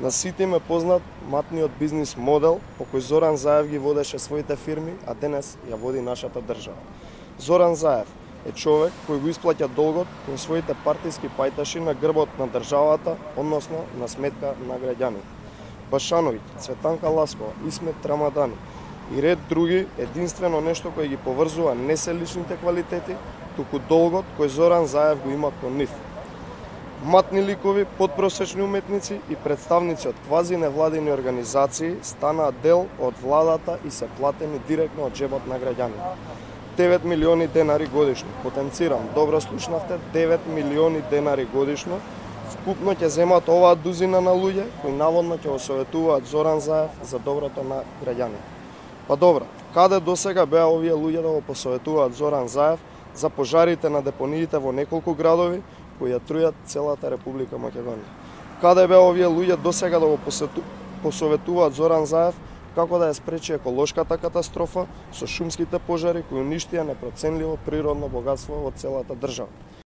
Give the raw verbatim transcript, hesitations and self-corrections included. На сите им е познат матниот бизнис модел по кој Зоран Заев ги водеше своите фирми, а денес ја води нашата држава. Зоран Заев е човек кој го исплаќа долгот кон своите партиски пајташи на грбот на државата, односно на сметка на граѓаните. Башановите, Цветанка Ласко, Исмет Рамадани и ред други, единствено нешто кој ги поврзува не се личните квалитети, туку долгот кој Зоран Заев го има кон нив. Матни ликови, подпросечни уметници и представници од квази невладени организации станаа дел од владата и се платени директно од џебот на граѓаните. девет милиони денари годишно, потенцирам, добро слушнавте, девет милиони денари годишно, вкупно ќе земат оваа дузина на луѓе кои наводно ќе осоветуваат Зоран Заев за доброто на граѓаните. Па добра, каде досега беа овие луѓе да го посоветуваат Зоран Заев за пожарите на депониите во неколку градови кои ја трујат целата Република Македонија? Каде беа овие луѓе досега да го посету... посоветуваат Зоран Заев како да ја спречи еколошката катастрофа со шумските пожари кои уништија непроценливо природно богатство во целата држава?